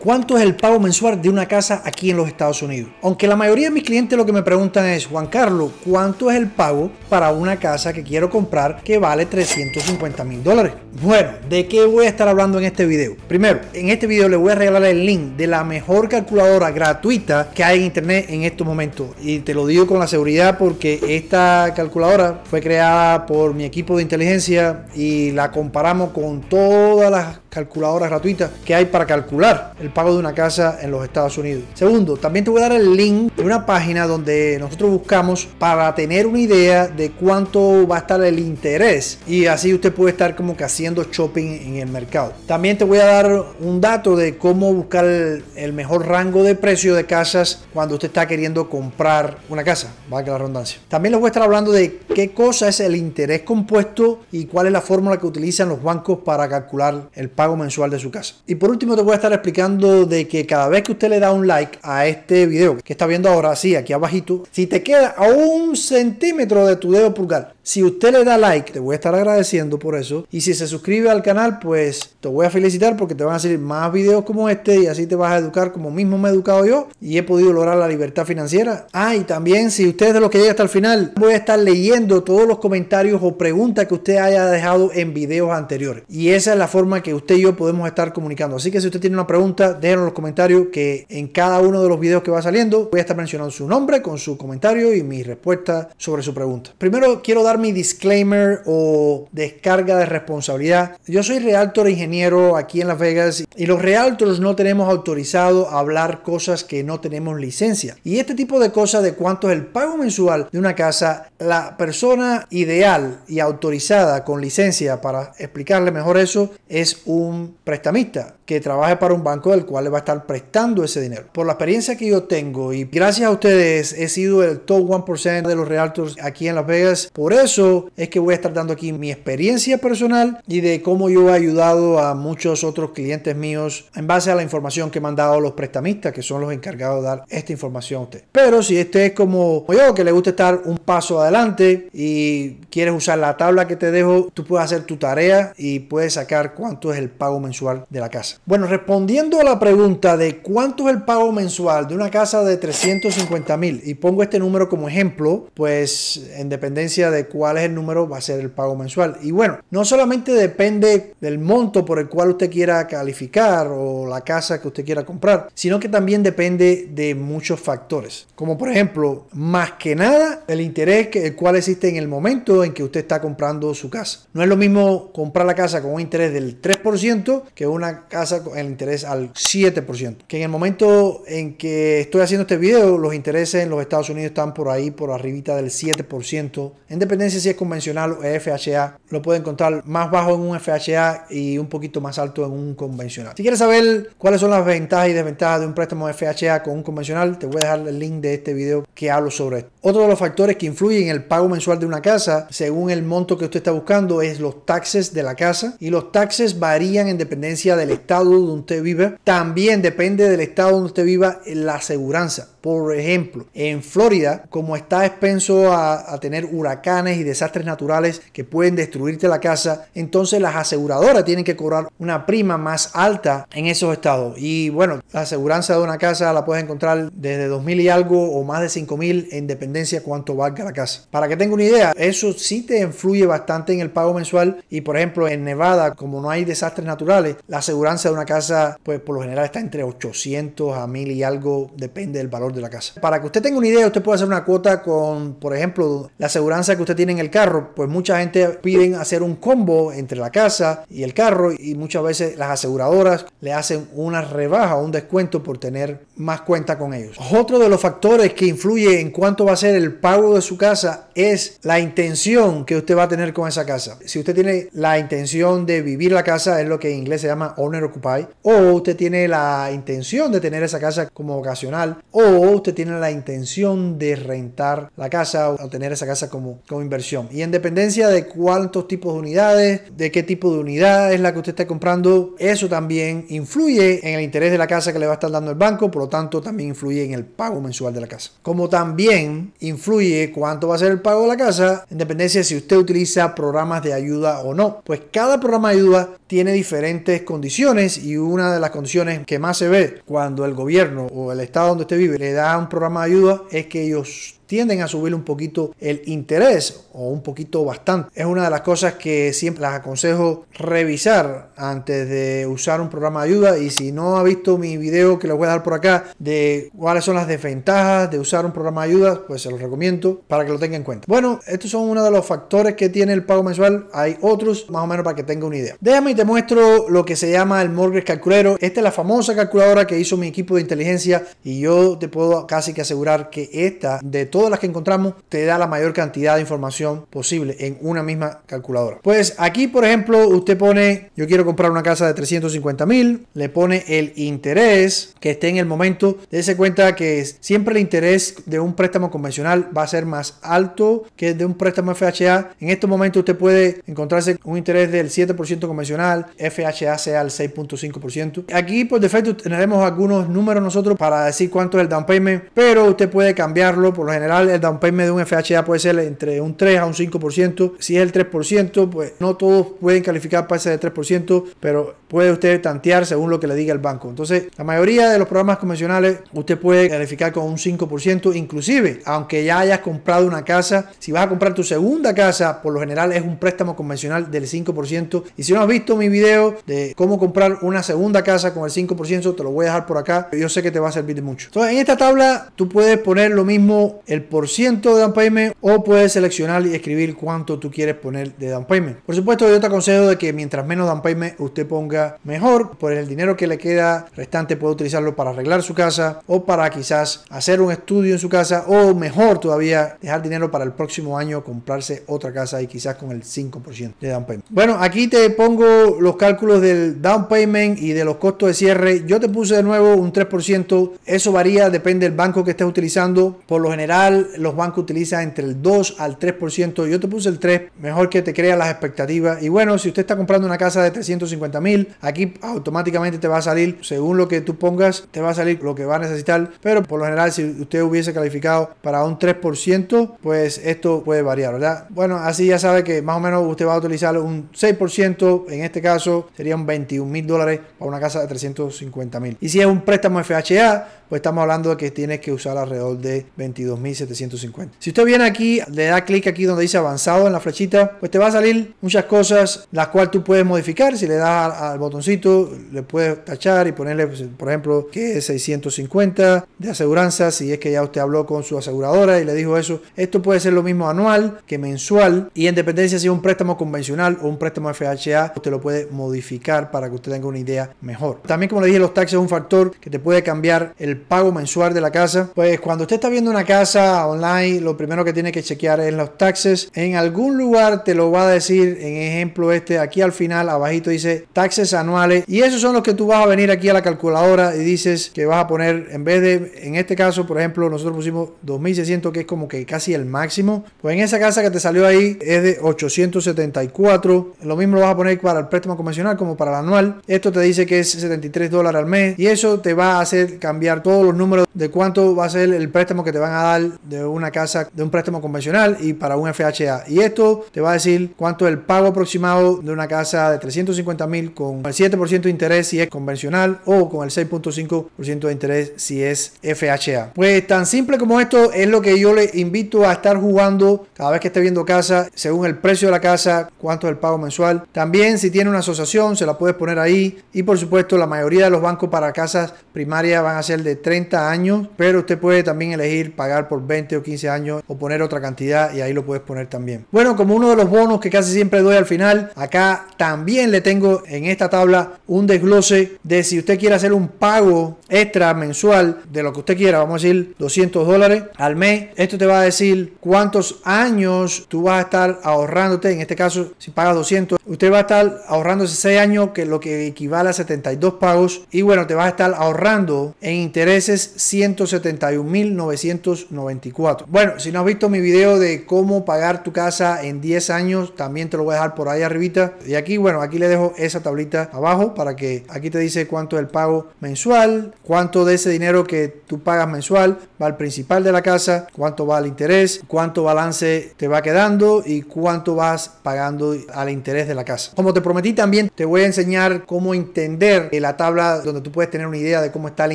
¿Cuánto es el pago mensual de una casa aquí en los Estados Unidos? Aunque la mayoría de mis clientes lo que me preguntan es, Juan Carlos, ¿cuánto es el pago para una casa que quiero comprar que vale $350,000? Bueno, ¿de qué voy a estar hablando en este video? Primero, en este video les voy a regalar el link de la mejor calculadora gratuita que hay en internet en estos momentos. Y te lo digo con la seguridad porque esta calculadora fue creada por mi equipo de inteligencia y la comparamos con todas las calculadoras gratuitas que hay para calcular el pago de una casa en los Estados Unidos. Segundo, también te voy a dar el link de una página donde nosotros buscamos para tener una idea de cuánto va a estar el interés y así usted puede estar como que haciendo shopping en el mercado. También te voy a dar un dato de cómo buscar el mejor rango de precio de casas cuando usted está queriendo comprar una casa, valga la redundancia. También les voy a estar hablando de qué cosa es el interés compuesto y cuál es la fórmula que utilizan los bancos para calcular el pago mensual de su casa. Y por último te voy a estar explicando de que cada vez que usted le da un like a este video que está viendo ahora, así aquí abajito, si te queda a un centímetro de tu dedo pulgar, si usted le da like, te voy a estar agradeciendo por eso, y si se suscribe al canal, pues te voy a felicitar porque te van a salir más videos como este y así te vas a educar como mismo me he educado yo y he podido lograr la libertad financiera. Y también, si usted es de los que llega hasta el final, voy a estar leyendo todos los comentarios o preguntas que usted haya dejado en videos anteriores, y esa es la forma que usted y yo podemos estar comunicando. Así que si usted tiene una pregunta, déjenos los comentarios, que en cada uno de los videos que va saliendo voy a estar mencionando su nombre con su comentario y mi respuesta sobre su pregunta. Primero quiero dar mi disclaimer o descarga de responsabilidad. Yo soy realtor ingeniero aquí en Las Vegas y los realtors no tenemos autorizado a hablar cosas que no tenemos licencia. Y este tipo de cosas de cuánto es el pago mensual de una casa, la persona ideal y autorizada con licencia para explicarle mejor eso es un prestamista que trabaje para un banco del cual le va a estar prestando ese dinero. Por la experiencia que yo tengo y gracias a ustedes he sido el top 1% de los realtors aquí en Las Vegas. Por eso es que voy a estar dando aquí mi experiencia personal y de cómo yo he ayudado a muchos otros clientes míos en base a la información que me han dado los prestamistas, que son los encargados de dar esta información a usted. Pero si este es como yo, que le gusta estar un paso adelante y quieres usar la tabla que te dejo, tú puedes hacer tu tarea y puedes sacar cuánto es el pago mensual de la casa. Bueno, respondiendo a la pregunta de cuánto es el pago mensual de una casa de $350,000, y pongo este número como ejemplo, pues en dependencia de cuál es el número va a ser el pago mensual. Y bueno, no solamente depende del monto por el cual usted quiera calificar o la casa que usted quiera comprar, sino que también depende de muchos factores, como por ejemplo, más que nada, el interés el cual existe en el momento en que usted está comprando su casa. No es lo mismo comprar la casa con un interés del 3% que una casa con el interés al 7%, que en el momento en que estoy haciendo este video, los intereses en los Estados Unidos están por ahí, por arribita del 7%, en dependencia si es convencional o FHA. Lo pueden encontrar más bajo en un FHA y un poquito más alto en un convencional. Si quieres saber cuáles son las ventajas y desventajas de un préstamo FHA con un convencional, te voy a dejar el link de este video que hablo sobre esto. Otro de los factores que influyen en el pago mensual de una casa, según el monto que usted está buscando, es los taxes de la casa, y los taxes varían en dependencia del estado donde usted vive. También depende del estado donde usted viva la aseguranza. Por ejemplo, en Florida, como está expenso a tener huracanes y desastres naturales que pueden destruirte la casa, entonces las aseguradoras tienen que cobrar una prima más alta en esos estados. Y bueno, la aseguranza de una casa la puedes encontrar desde $2,000 y algo o más de $5,000 en dependencia cuánto valga la casa. Para que tenga una idea, eso sí te influye bastante en el pago mensual. Y por ejemplo, en Nevada, como no hay desastres naturales, la aseguranza de una casa pues por lo general está entre $800 a $1,000 y algo, depende del valor de la casa. Para que usted tenga una idea, usted puede hacer una cuota con, por ejemplo, la aseguranza que usted tiene en el carro. Pues mucha gente piden hacer un combo entre la casa y el carro, y muchas veces las aseguradoras le hacen una rebaja o un descuento por tener más cuenta con ellos. Otro de los factores que influye en cuánto va a ser el pago de su casa es la intención que usted va a tener con esa casa. Si usted tiene la intención de vivir la casa, es lo que en inglés se llama owner occupy, o usted tiene la intención de tener esa casa como vocacional, o usted tiene la intención de rentar la casa o tener esa casa como inversión. Y en dependencia de cuántos tipos de unidades, de qué tipo de unidad es la que usted está comprando, eso también influye en el interés de la casa que le va a estar dando el banco, por lo tanto también influye en el pago mensual de la casa. Como también influye cuánto va a ser el pago de la casa en dependencia de si usted utiliza programas de ayuda o no. Pues cada programa de ayuda tiene diferentes condiciones, y una de las condiciones que más se ve cuando el gobierno o el estado donde usted vive le da un programa de ayuda es que ellos tienden a subir un poquito el interés, o un poquito bastante. Es una de las cosas que siempre les aconsejo revisar antes de usar un programa de ayuda. Y si no ha visto mi video que les voy a dar por acá de cuáles son las desventajas de usar un programa de ayuda, pues se los recomiendo para que lo tengan en cuenta. Bueno, estos son uno de los factores que tiene el pago mensual. Hay otros más o menos para que tenga una idea. Déjame y te muestro lo que se llama el Mortgage Calculator. Esta es la famosa calculadora que hizo mi equipo de inteligencia, y yo te puedo casi que asegurar que esta, de todas las que encontramos, te da la mayor cantidad de información posible en una misma calculadora. Pues aquí, por ejemplo, usted pone: yo quiero comprar una casa de 350 mil, le pone el interés que esté en el momento. Dese cuenta que siempre el interés de un préstamo convencional va a ser más alto que de un préstamo FHA. En estos momentos usted puede encontrarse un interés del 7% convencional, FHA sea el 6.5%. Aquí por defecto tenemos algunos números nosotros para decir cuánto es el down payment, pero usted puede cambiarlo. Por lo general, el down payment de un FHA puede ser entre un 3 a un 5%. Si es el 3%, pues no todos pueden calificar para ese de 3%, pero puede usted tantear según lo que le diga el banco. Entonces, la mayoría de los programas convencionales usted puede calificar con un 5%, inclusive aunque ya hayas comprado una casa. Si vas a comprar tu segunda casa, por lo general es un préstamo convencional del 5%. Y si no has visto mi video de cómo comprar una segunda casa con el 5%, te lo voy a dejar por acá. Yo sé que te va a servir de mucho. Entonces, en esta tabla tú puedes poner lo mismo, el % de down payment, o puedes seleccionar y escribir cuánto tú quieres poner de down payment. Por supuesto, yo te aconsejo de que mientras menos down payment usted ponga, mejor, por el dinero que le queda restante puede utilizarlo para arreglar su casa, o para quizás hacer un estudio en su casa, o mejor todavía, dejar dinero para el próximo año comprarse otra casa, y quizás con el 5% de down payment. Bueno, aquí te pongo los cálculos del down payment y de los costos de cierre. Yo te puse de nuevo un 3%. Eso varía, depende del banco que estés utilizando. Por lo general, los bancos utilizan entre el 2 al 3%. Yo te puse el 3, mejor que te crea las expectativas. Y bueno, si usted está comprando una casa de 350 mil, aquí automáticamente te va a salir, según lo que tú pongas, te va a salir lo que va a necesitar. Pero por lo general, si usted hubiese calificado para un 3%, pues esto puede variar, ¿verdad? Bueno, así ya sabe que más o menos usted va a utilizar un 6%. En este caso serían $21,000 para una casa de 350 mil. Y si es un préstamo FHA, pues estamos hablando de que tienes que usar alrededor de $22,750. Si usted viene aquí, le da clic aquí donde dice avanzado en la flechita, pues te va a salir muchas cosas las cuales tú puedes modificar. Si le das al botoncito, le puedes tachar y ponerle, pues, por ejemplo, que es 650 de aseguranza, si es que ya usted habló con su aseguradora y le dijo eso. Esto puede ser lo mismo anual que mensual, y en dependencia si es un préstamo convencional o un préstamo FHA, usted lo puede modificar para que usted tenga una idea mejor. También, como le dije, los taxes es un factor que te puede cambiar el pago mensual de la casa. Pues cuando usted está viendo una casa online, lo primero que tiene que chequear es los taxes. En algún lugar te lo va a decir, en ejemplo este, aquí al final abajito dice taxes anuales, y esos son los que tú vas a venir aquí a la calculadora y dices que vas a poner, en vez de, en este caso por ejemplo nosotros pusimos 2.600, que es como que casi el máximo. Pues en esa casa que te salió ahí es de 874. Lo mismo lo vas a poner para el préstamo convencional como para el anual. Esto te dice que es $73 al mes, y eso te va a hacer cambiar todos los números de cuánto va a ser el préstamo que te van a dar de una casa, de un préstamo convencional y para un FHA. Y esto te va a decir cuánto es el pago aproximado de una casa de 350 mil con el 7% de interés si es convencional, o con el 6.5% de interés si es FHA. Pues tan simple como esto es lo que yo le invito a estar jugando cada vez que esté viendo casa, según el precio de la casa, cuánto es el pago mensual. También si tiene una asociación se la puedes poner ahí, y por supuesto la mayoría de los bancos para casas primarias van a ser de 30 años, pero usted puede también elegir pagar por 20 o 15 años o poner otra cantidad, y ahí lo puedes poner también. Bueno, como uno de los bonos que casi siempre doy al final, acá también le tengo en esta tabla un desglose de si usted quiere hacer un pago extra mensual de lo que usted quiera, vamos a decir $200 al mes. Esto te va a decir cuántos años tú vas a estar ahorrándote. En este caso, si pagas 200, usted va a estar ahorrándose 6 años, que es lo que equivale a 72 pagos, y bueno, te vas a estar ahorrando en interés intereses 171.994. Bueno, si no has visto mi video de cómo pagar tu casa en 10 años, también te lo voy a dejar por ahí arribita. Y aquí, bueno, aquí le dejo esa tablita abajo para que aquí te dice cuánto es el pago mensual, cuánto de ese dinero que tú pagas mensual va al principal de la casa, cuánto va al interés, cuánto balance te va quedando y cuánto vas pagando al interés de la casa. Como te prometí, también te voy a enseñar cómo entender la tabla donde tú puedes tener una idea de cómo está el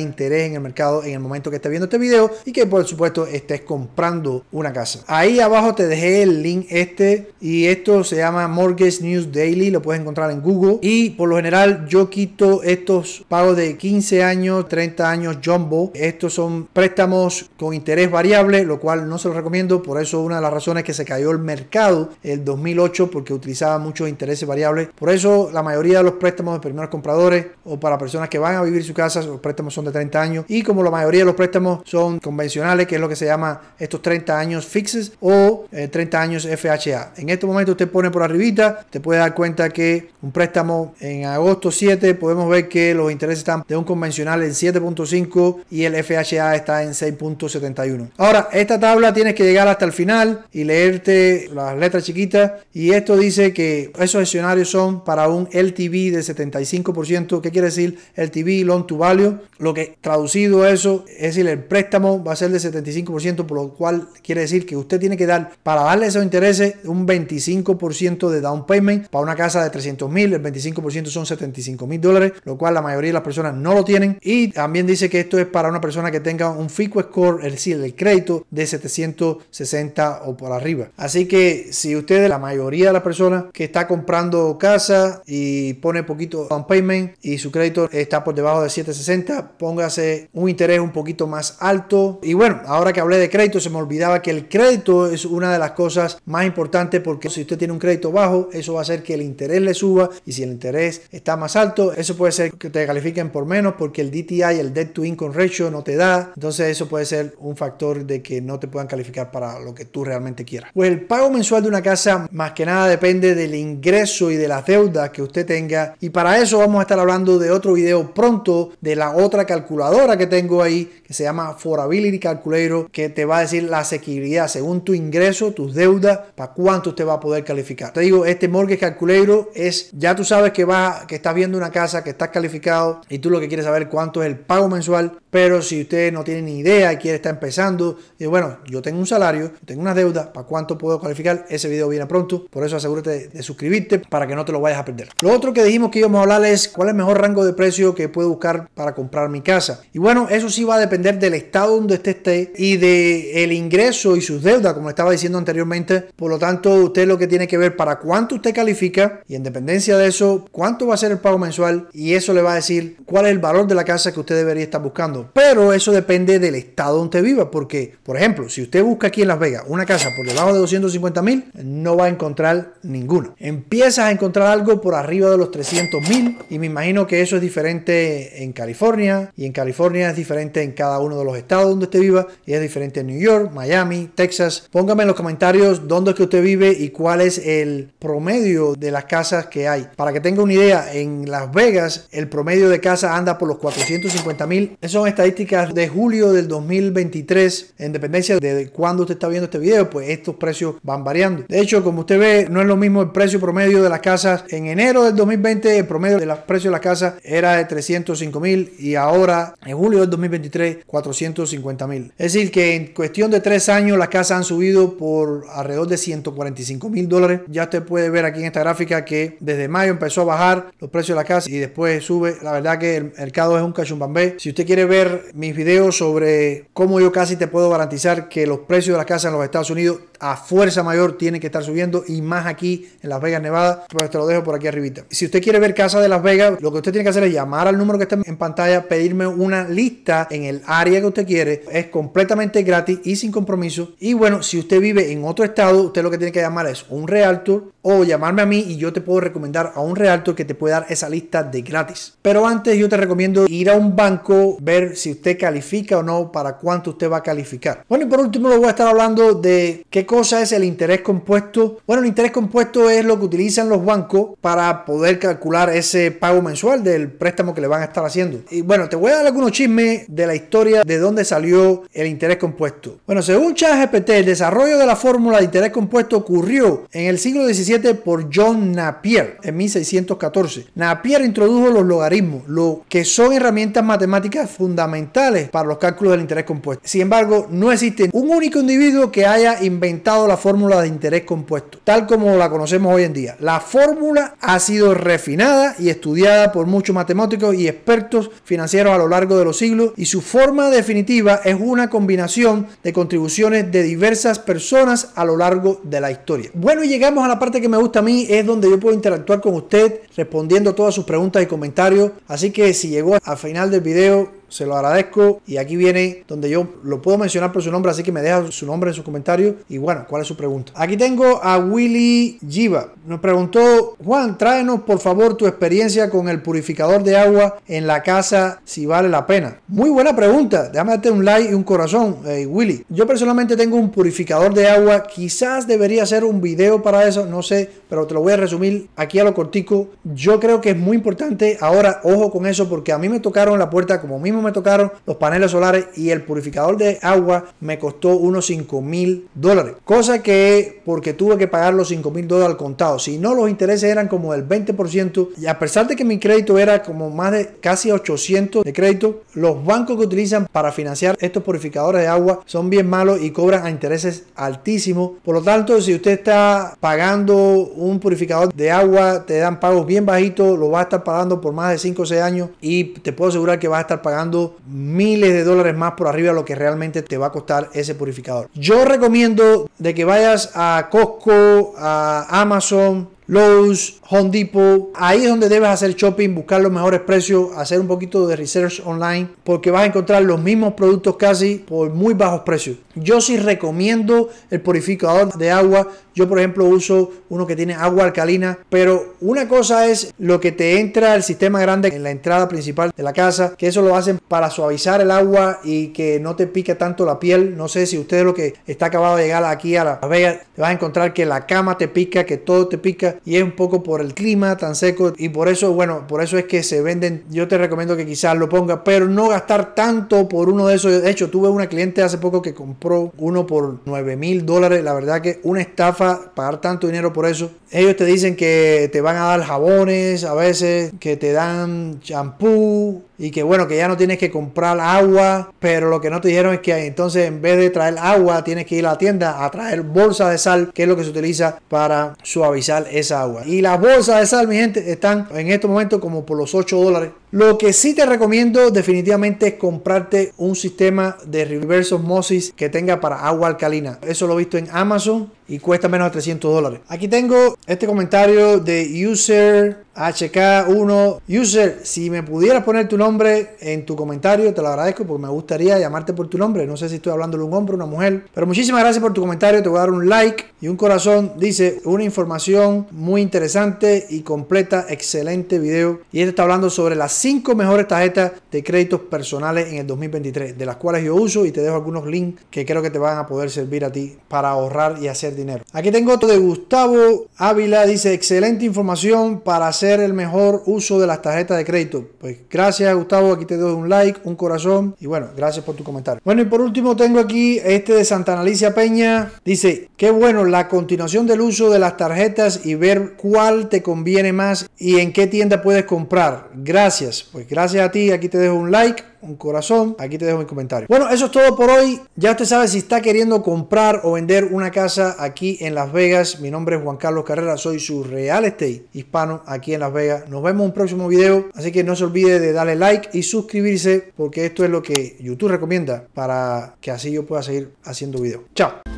interés en el mercado en el momento que estés viendo este video y que por supuesto estés comprando una casa. Ahí abajo te dejé el link este, y esto se llama Mortgage News Daily, lo puedes encontrar en Google, y por lo general yo quito estos pagos de 15 años, 30 años jumbo. Estos son préstamos con interés variable, lo cual no se los recomiendo. Por eso una de las razones que se cayó el mercado el 2008, porque utilizaba muchos intereses variables. Por eso la mayoría de los préstamos de primeros compradores o para personas que van a vivir su casa, los préstamos son de 30 años, y como la mayoría de los préstamos son convencionales, que es lo que se llama estos 30 años fixes o 30 años FHA. En este momento usted pone por arribita, te puede dar cuenta que un préstamo en agosto 7, podemos ver que los intereses están de un convencional en 7.5 y el FHA está en 6.71. Ahora, esta tabla tienes que llegar hasta el final y leerte las letras chiquitas, y esto dice que esos escenarios son para un LTV de 75%. ¿Qué quiere decir LTV? Loan to Value. Lo que traducido eso, es decir, el préstamo va a ser de 75%, por lo cual quiere decir que usted tiene que dar, para darle esos intereses, un 25% de down payment. Para una casa de 300 mil, el 25% son 75 mil dólares, lo cual la mayoría de las personas no lo tienen. Y también dice que esto es para una persona que tenga un FICO score, es decir, el crédito de 760 o por arriba. Así que si usted, la mayoría de las personas que está comprando casa y pone poquito down payment y su crédito está por debajo de 760, póngase un interés un poquito más alto. Y bueno, ahora que hablé de crédito, se me olvidaba que el crédito es una de las cosas más importantes, porque si usted tiene un crédito bajo, eso va a hacer que el interés le suba, y si el interés está más alto, eso puede ser que te califiquen por menos, porque el DTI, el debt to income ratio, no te da. Entonces eso puede ser un factor de que no te puedan calificar para lo que tú realmente quieras. Pues el pago mensual de una casa más que nada depende del ingreso y de las deudas que usted tenga, y para eso vamos a estar hablando de otro video pronto, de la otra calculadora que tengo ahí, que se llama Affordability Calculator, que te va a decir la asequibilidad según tu ingreso, tus deudas, para cuánto usted va a poder calificar. Te digo, este Mortgage Calculator es, ya tú sabes que estás viendo una casa, que estás calificado, y tú lo que quieres saber cuánto es el pago mensual. Pero si usted no tiene ni idea y quiere estar empezando, y bueno, yo tengo un salario, tengo unas deudas, ¿para cuánto puedo calificar? Ese video viene pronto, por eso asegúrate de suscribirte para que no te lo vayas a perder. Lo otro que dijimos que íbamos a hablar es cuál es el mejor rango de precio que puedo buscar para comprar mi casa. Y bueno, eso sí va a depender del estado donde usted esté y del ingreso y sus deudas, como estaba diciendo anteriormente. Por lo tanto, usted lo que tiene que ver para cuánto usted califica, y en dependencia de eso, cuánto va a ser el pago mensual, y eso le va a decir cuál es el valor de la casa que usted debería estar buscando. Pero eso depende del estado donde viva, porque, por ejemplo, si usted busca aquí en Las Vegas una casa por debajo de 250 mil, no va a encontrar ninguna. Empiezas a encontrar algo por arriba de los 300 mil, y me imagino que eso es diferente en California, y en California es diferente en cada uno de los estados donde usted viva, y es diferente en New York, Miami, Texas. Póngame en los comentarios dónde es que usted vive y cuál es el promedio de las casas que hay. Para que tenga una idea, en Las Vegas el promedio de casa anda por los 450 mil. Esas son estadísticas de julio del 2023. En dependencia de cuando usted está viendo este video, pues estos precios van variando. De hecho, como usted ve, no es lo mismo el precio promedio de las casas. En enero del 2020 el promedio de los precios de las casas era de 305 mil, y ahora en julio del 2023 450 mil. Es decir, que en cuestión de 3 años las casas han subido por alrededor de 145 mil dólares. Ya usted puede ver aquí en esta gráfica que desde mayo empezó a bajar los precios de la casa y después sube. La verdad que el mercado es un cachumbambé. Si usted quiere ver mis videos sobre cómo yo casi te puedo garantizar que los precios de las casas en los Estados Unidos a fuerza mayor tienen que estar subiendo, y más aquí en Las Vegas, Nevada, pues te lo dejo por aquí arribita. Si usted quiere ver casas de Las Vegas, lo que usted tiene que hacer es llamar al número que está en pantalla, pedirme una lista en el área que usted quiere. Es completamente gratis y sin compromiso. Y bueno, si usted vive en otro estado, usted lo que tiene que llamar es un realtor o llamarme a mí, y yo te puedo recomendar a un realtor que te puede dar esa lista de gratis. Pero antes yo te recomiendo ir a un banco, ver si usted califica o no, para cuánto usted va a calificar. Bueno, y por último les voy a estar hablando de qué ¿Qué cosa es el interés compuesto? Bueno, el interés compuesto es lo que utilizan los bancos para poder calcular ese pago mensual del préstamo que le van a estar haciendo. Y bueno, te voy a dar algunos chismes de la historia de dónde salió el interés compuesto. Bueno, según ChatGPT, el desarrollo de la fórmula de interés compuesto ocurrió en el siglo XVII por John Napier en 1614. Napier introdujo los logaritmos, lo que son herramientas matemáticas fundamentales para los cálculos del interés compuesto. Sin embargo, no existe un único individuo que haya inventado la fórmula de interés compuesto, tal como la conocemos hoy en día. La fórmula ha sido refinada y estudiada por muchos matemáticos y expertos financieros a lo largo de los siglos, y su forma definitiva es una combinación de contribuciones de diversas personas a lo largo de la historia. Bueno, y llegamos a la parte que me gusta a mí, es donde yo puedo interactuar con usted respondiendo todas sus preguntas y comentarios. Así que si llegó al final del video, se lo agradezco, y aquí viene donde yo lo puedo mencionar por su nombre, así que me deja su nombre en sus comentarios y bueno, cuál es su pregunta. Aquí tengo a Willy Giva, nos preguntó: Juan, tráenos por favor tu experiencia con el purificador de agua en la casa, si vale la pena. Muy buena pregunta, déjame darte un like y un corazón, Willy. Yo personalmente tengo un purificador de agua, quizás debería hacer un video para eso, no sé, pero te lo voy a resumir aquí a lo cortico. Yo creo que es muy importante, ahora ojo con eso, porque a mí me tocaron la puerta, como mismo me tocaron los paneles solares, y el purificador de agua me costó unos $5,000, cosa que porque tuve que pagar los $5,000 al contado. Si no, los intereses eran como del 20%, y a pesar de que mi crédito era como más de casi 800 de crédito, los bancos que utilizan para financiar estos purificadores de agua son bien malos y cobran a intereses altísimos. Por lo tanto, si usted está pagando un purificador de agua, te dan pagos bien bajitos, lo vas a estar pagando por más de 5 o 6 años y te puedo asegurar que vas a estar pagando miles de dólares más por arriba de lo que realmente te va a costar ese purificador. Yo recomiendo de que vayas a Costco, a Amazon, Lowe's, Home Depot. Ahí es donde debes hacer shopping, buscar los mejores precios, hacer un poquito de research online, porque vas a encontrar los mismos productos casi por muy bajos precios. Yo sí recomiendo el purificador de agua. Yo por ejemplo uso uno que tiene agua alcalina, pero una cosa es lo que te entra el sistema grande en la entrada principal de la casa, que eso lo hacen para suavizar el agua y que no te pique tanto la piel. No sé si usted es lo que está acabado de llegar aquí a Las Vegas, te vas a encontrar que la cama te pica, que todo te pica, y es un poco por el clima tan seco, y por eso, bueno, por eso es que se venden. Yo te recomiendo que quizás lo ponga, pero no gastar tanto por uno de esos. De hecho, tuve una cliente hace poco que compró uno por $9,000. La verdad que una estafa pagar tanto dinero por eso. Ellos te dicen que te van a dar jabones a veces, que te dan champú, y que bueno, que ya no tienes que comprar agua, pero lo que no te dijeron es que entonces en vez de traer agua tienes que ir a la tienda a traer bolsas de sal, que es lo que se utiliza para suavizar esa agua. Y las bolsas de sal, mi gente, están en estos momentos como por los $8. Lo que sí te recomiendo definitivamente es comprarte un sistema de reverse osmosis que tenga para agua alcalina. Eso lo he visto en Amazon y cuesta menos de $300. Aquí tengo este comentario de user HK1. User, si me pudieras poner tu nombre en tu comentario, te lo agradezco, porque me gustaría llamarte por tu nombre. No sé si estoy hablando de un hombre o una mujer, pero muchísimas gracias por tu comentario. Te voy a dar un like y un corazón. Dice: una información muy interesante y completa, excelente video. Y este está hablando sobre las 5 mejores tarjetas de créditos personales en el 2023, de las cuales yo uso, y te dejo algunos links que creo que te van a poder servir a ti para ahorrar y hacer dinero. Aquí tengo otro de Gustavo Ávila. Dice: excelente información para hacer el mejor uso de las tarjetas de crédito. Pues gracias, Gustavo, aquí te doy un like, un corazón, y bueno, gracias por tu comentario. Bueno, y por último tengo aquí este de Santa Analicia Peña. Dice: qué bueno la continuación del uso de las tarjetas y ver cuál te conviene más y en qué tienda puedes comprar. Gracias. Pues gracias a ti, aquí te dejo un like, un corazón, aquí te dejo mi comentario. Bueno, eso es todo por hoy. Ya usted sabe, si está queriendo comprar o vender una casa aquí en Las Vegas, mi nombre es Juan Carlos Carrera, soy su real estate hispano aquí en Las Vegas. Nos vemos en un próximo video, así que no se olvide de darle like y suscribirse, porque esto es lo que YouTube recomienda para que así yo pueda seguir haciendo videos. Chao.